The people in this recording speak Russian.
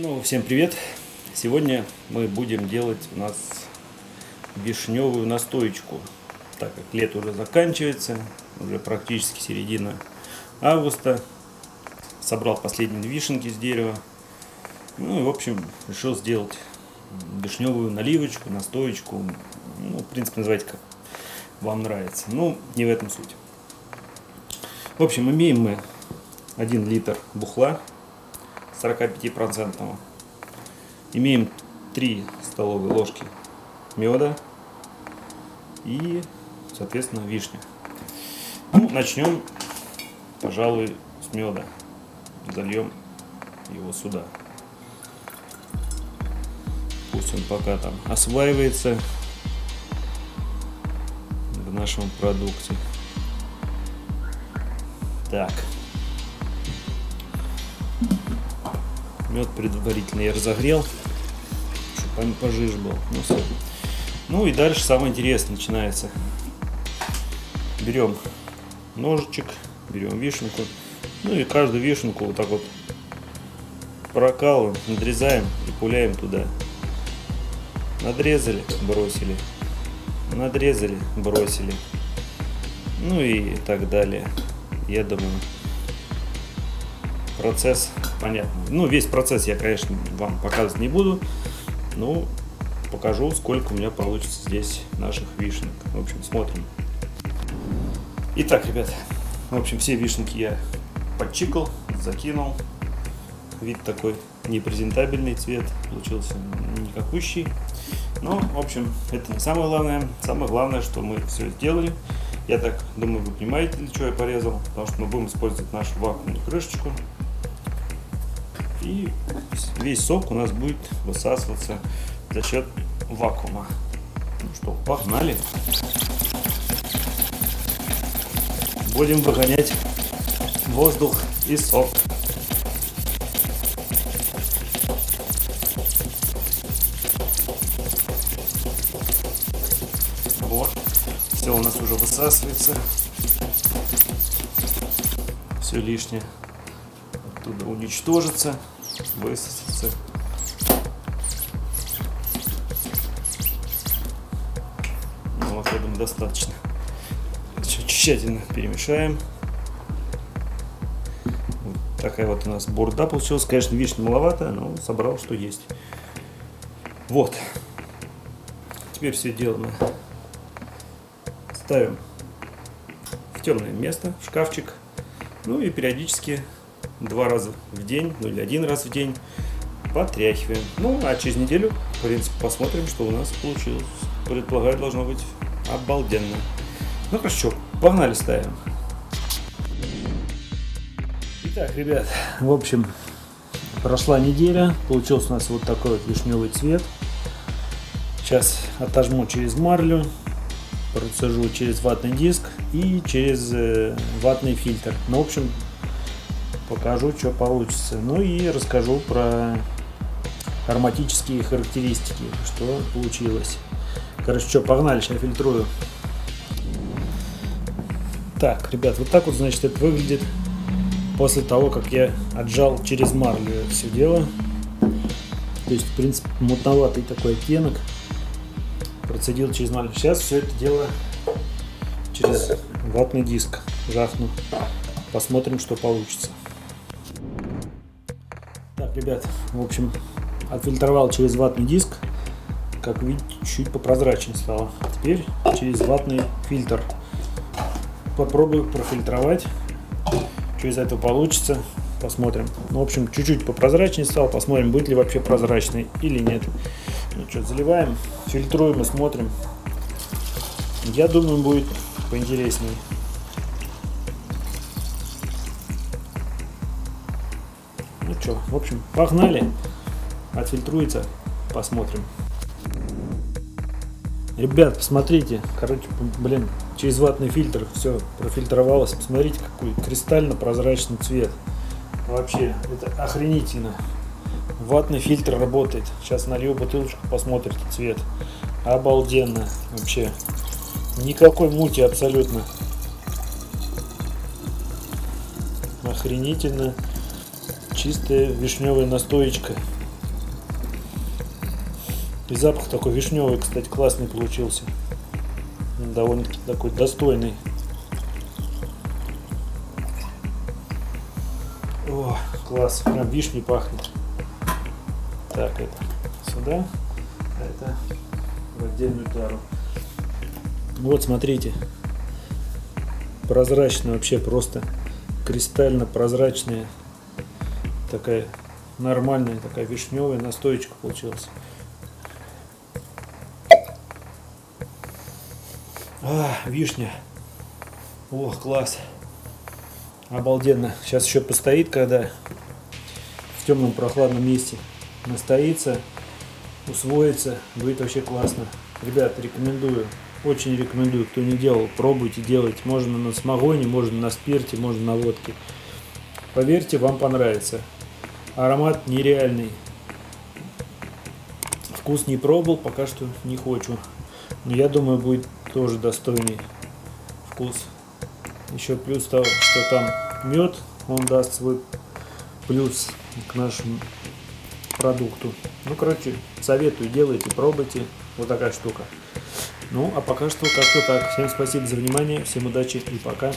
Снова всем привет! Сегодня мы будем делать у нас вишневую настоечку, так как лето уже заканчивается, уже практически середина августа. Собрал последние вишенки с дерева. Ну и в общем решил сделать вишневую наливочку, настоечку. Ну, в принципе, называйте как вам нравится. Ну, не в этом суть. В общем, имеем мы 1 литр бухла 45%, имеем 3 столовые ложки меда и, соответственно, вишня. Ну, начнем, пожалуй, с меда. Зальем его сюда. Пусть он пока там осваивается в нашем продукте. Так. Мед предварительно я разогрел, чтобы он пожиже был. Ну и дальше самое интересное начинается. Берем ножичек, берем вишенку. Ну и каждую вишенку вот так вот прокалываем, надрезаем и пуляем туда. Надрезали, бросили. Надрезали, бросили. Ну и так далее. Я думаю, процесс понятно. Ну, весь процесс я, конечно, вам показывать не буду, но покажу, сколько у меня получится здесь наших вишенок. В общем, смотрим. Итак, ребят, в общем, все вишенки я подчикал, закинул. Вид такой непрезентабельный, цвет получился никакущий. Но, в общем, это не самое главное. Самое главное, что мы все сделали. Я так думаю, вы понимаете, для чего я порезал, потому что мы будем использовать нашу вакуумную крышечку. И весь сок у нас будет высасываться за счет вакуума. Ну что, погнали. Будем выгонять воздух и сок. Вот. Все у нас уже высасывается. Все лишнее оттуда уничтожится. Высосаться. Ну, вот, я думаю, достаточно. Все тщательно перемешаем. Вот такая вот у нас бурда получилась. Конечно, вишня маловато, но собрал, что есть. Вот. Теперь все делаем. Ставим в темное место, в шкафчик. Ну и периодически 2 раза в день, ну или 1 раз в день потряхиваем. Ну, а через неделю, в принципе, посмотрим, что у нас получилось. Предполагаю, должно быть обалденно. Ну, хорошо, погнали, ставим. Итак, ребят, в общем, прошла неделя. Получился у нас вот такой вот вишневый цвет. Сейчас отожму через марлю, процежу через ватный диск и через ватный фильтр. Ну, в общем, покажу, что получится. Ну и расскажу про ароматические характеристики, что получилось. Короче, что, погнали, сейчас фильтрую. Так, ребят, вот так вот, значит, это выглядит после того, как я отжал через марлю это все дело. То есть, в принципе, мутноватый такой оттенок. Процедил через марлю. Сейчас все это дело через ватный диск жахну. Посмотрим, что получится. Так, ребят, в общем, отфильтровал через ватный диск. Как видите, чуть попрозрачнее стало. Теперь через ватный фильтр. Попробую профильтровать. Что из этого получится, посмотрим. Ну, в общем, чуть-чуть попрозрачнее стало. Посмотрим, будет ли вообще прозрачный или нет. Ну что, заливаем, фильтруем и смотрим. Я думаю, будет поинтереснее. Ну что, в общем, погнали, отфильтруется, посмотрим. Ребят, посмотрите, короче, блин, через ватный фильтр все профильтровалось. Посмотрите, какой кристально-прозрачный цвет. Вообще, это охренительно. Ватный фильтр работает. Сейчас налью бутылочку, посмотрите цвет. Обалденно, вообще. Никакой мути абсолютно. Охренительно. Чистая вишневая настоечка. И запах такой вишневый, кстати, классный получился. Довольно-таки такой достойный. О, класс, прям вишней пахнет. Так, это сюда, а это в отдельную тару. Вот, смотрите. Прозрачная, вообще просто кристально прозрачная. Такая нормальная, такая вишневая настоечка получилась. А, вишня. О, класс. Обалденно. Сейчас еще постоит, когда в темном прохладном месте настоится, усвоится, будет вообще классно. Ребят, рекомендую. Очень рекомендую, кто не делал, пробуйте делать. Можно на самогоне, можно на спирте, можно на водке. Поверьте, вам понравится. Аромат нереальный. Вкус не пробовал, пока что не хочу. Но я думаю, будет тоже достойный вкус. Еще плюс того, что там мед, он даст свой плюс к нашему продукту. Ну, короче, советую, делайте, пробуйте. Вот такая штука. Ну, а пока что как-то так. Всем спасибо за внимание, всем удачи и пока.